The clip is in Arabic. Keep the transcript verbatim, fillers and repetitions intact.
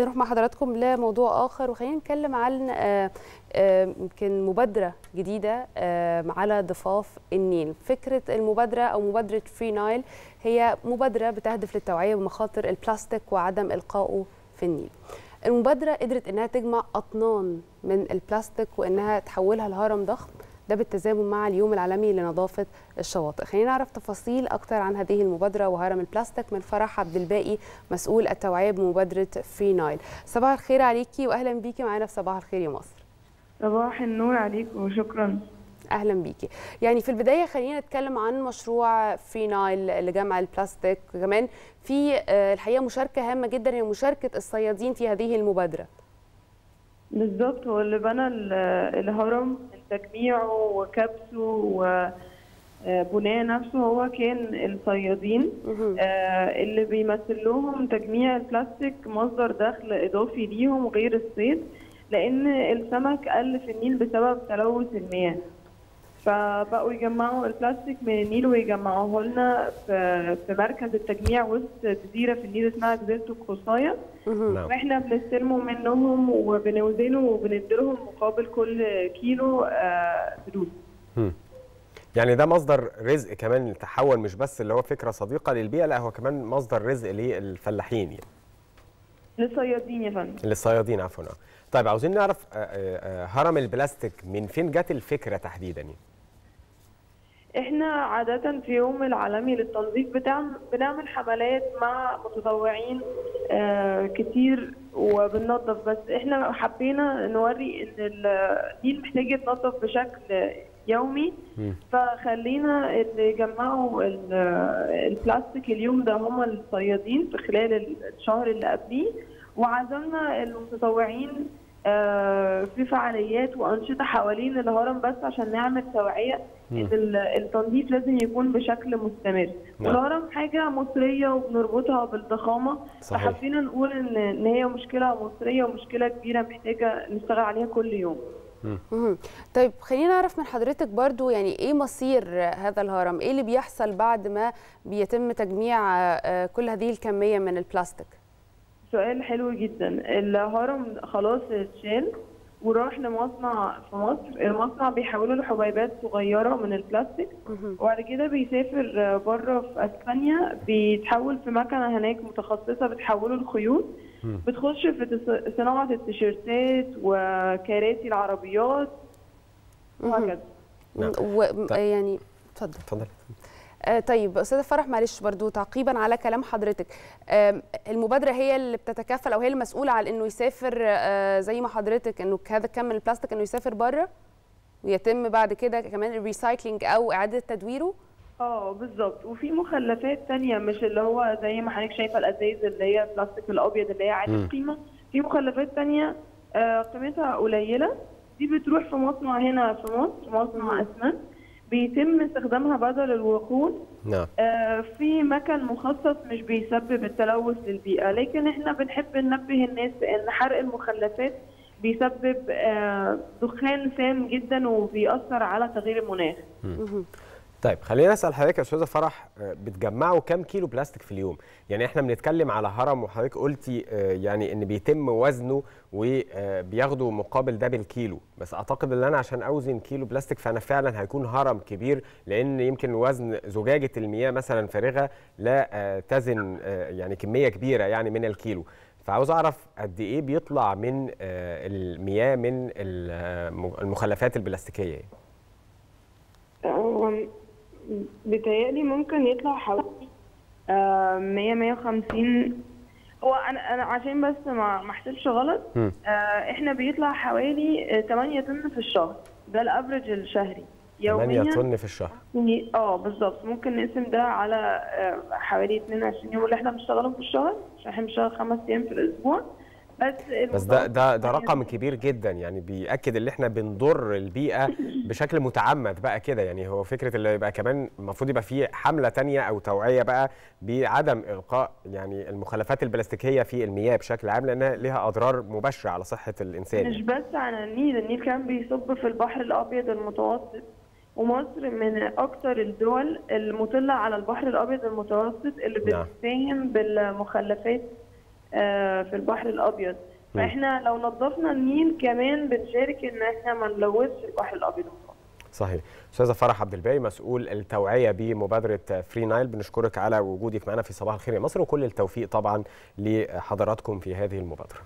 نروح مع حضراتكم لموضوع آخر، وخلينا نتكلم عن يمكن مبادرة جديدة على ضفاف النيل. فكرة المبادرة أو مبادرة فري نايل هي مبادرة بتهدف للتوعية بمخاطر البلاستيك وعدم إلقائه في النيل. المبادرة قدرت أنها تجمع أطنان من البلاستيك وأنها تحولها لهرم ضخم، ده بالتزامن مع اليوم العالمي لنظافة الشواطئ. خلينا نعرف تفاصيل أكتر عن هذه المبادرة وهرم البلاستيك من فرح عبد الباقي، مسؤول التوعية بمبادرة فري نايل. صباح الخير عليكي وأهلا بيكي معانا في صباح الخير يا مصر. صباح النور عليك وشكرا. أهلا بيكي. يعني في البداية خلينا نتكلم عن مشروع فري نايل لجمع البلاستيك، وكمان في الحقيقة مشاركة هامة جدا هي مشاركة الصيادين في هذه المبادرة. بالظبط، هو اللي بنى الهرم تجميعه وكبسه وبناء نفسه هو كان الصيادين اللي بيمثل لهم تجميع البلاستيك مصدر دخل اضافي ليهم غير الصيد، لان السمك قل في النيل بسبب تلوث المياه، فبقوا يجمعوا البلاستيك من النيل ويجمعوه لنا في مركز التجميع وسط جزيره في النيل اسمها جزيره الكوسية، واحنا بنستلمه منهم وبنوزنه وبنديلهم مقابل كل كيلو فلوس. آه يعني ده مصدر رزق كمان، تحول مش بس اللي هو فكره صديقه للبيئه، لا هو كمان مصدر رزق للفلاحين، يعني للصيادين يا فندم، للصيادين عفوا. طيب عاوزين نعرف هرم البلاستيك من فين جت الفكره تحديدا؟ يعني احنا عادة في يوم العالمي للتنظيف بنعمل حملات مع متطوعين كتير وبننظف، بس احنا حبينا نوري ان النيل محتاج يتنظف بشكل يومي، فخلينا اللي جمعوا البلاستيك اليوم ده هم الصيادين في خلال الشهر اللي قبليه، وعزمنا المتطوعين في فعاليات وانشطه حوالين الهرم بس عشان نعمل توعيه ان التنظيف لازم يكون بشكل مستمر. نعم. والهرم حاجه مصريه وبنربطها بالضخامه، فحبينا نقول ان ان هي مشكله مصريه ومشكله كبيره محتاجه نشتغل عليها كل يوم. طيب خلينا نعرف من حضرتك برضو يعني ايه مصير هذا الهرم؟ ايه اللي بيحصل بعد ما بيتم تجميع كل هذه الكميه من البلاستيك؟ سؤال حلو جدا. الهرم خلاص اتشال وراح لمصنع في مصر، المصنع بيحولوا لحبيبات صغيره من البلاستيك وبعد كده بيسافر بره في اسبانيا، بيتحول في مكنه هناك متخصصه بتحوله لخيوط بتخش في صناعه التيشيرتات وكراسي العربيات وهكذا. يعني اتفضل اتفضل. طيب استاذه فرح، معلش برضو تعقيبا على كلام حضرتك، المبادره هي اللي بتتكفل او هي المسؤوله على انه يسافر زي ما حضرتك انه هذا كم من البلاستيك انه يسافر بره ويتم بعد كده كمان الريسايكلينج او اعاده تدويره؟ اه بالظبط، وفي مخلفات ثانيه مش اللي هو زي ما حضرتك شايفه الازايز اللي هي البلاستيك الابيض اللي هي عاليه القيمه، في مخلفات ثانيه قيمتها قليله دي بتروح في مصنع هنا في مصر، مصنع اسمنت بيتم استخدامها بدل الوقود. نعم. آه في مكان مخصص مش بيسبب التلوث للبيئه، لكن احنا بنحب ننبه الناس ان حرق المخلفات بيسبب آه دخان سام جدا وبيأثر على تغيير المناخ. طيب خلينا نسال حضرتك يا استاذه فرح، بتجمعوا كام كيلو بلاستيك في اليوم؟ يعني احنا بنتكلم على هرم وحضرتك قلتي يعني ان بيتم وزنه وبياخدوا مقابل ده بالكيلو، بس اعتقد ان انا عشان اوزن كيلو بلاستيك فانا فعلا هيكون هرم كبير، لان يمكن وزن زجاجه المياه مثلا فارغه لا تزن يعني كميه كبيره يعني من الكيلو، فعاوز اعرف قد ايه بيطلع من المياه من المخلفات البلاستيكيه؟ بيتهيألي ممكن يطلع حوالي مية مية وخمسين، هو انا انا عشان بس ما احسبش غلط آه احنا بيطلع حوالي تمانية طن في الشهر، ده الافرج الشهري يوميا تمانية طن في الشهر. اه بالظبط، ممكن نقسم ده على آه حوالي اتنين وعشرين يوم اللي احنا بنشتغلهم في الشهر، عشان احنا بنشتغل خمس ايام في الاسبوع بس. بس ده ده ده رقم كبير جدا، يعني بيأكد ان احنا بنضر البيئه بشكل متعمد بقى كده. يعني هو فكره اللي يبقى كمان المفروض يبقى في حمله ثانيه او توعيه بقى بعدم القاء يعني المخلفات البلاستيكيه في المياه بشكل عام، لانها ليها اضرار مباشره على صحه الانسان. مش بس على النيل، النيل كان بيصب في البحر الابيض المتوسط، ومصر من اكثر الدول المطله على البحر الابيض المتوسط اللي بتساهم بالمخلفات في البحر الابيض. فاحنا لو نظفنا النيل كمان بنشارك ان احنا ما نلوثش البحر الابيض. صحيح. استاذه فرح عبد الباقي مسؤول التوعيه بمبادره فري نايل، بنشكرك على وجودك معنا في صباح الخير يا مصر، وكل التوفيق طبعا لحضراتكم في هذه المبادره.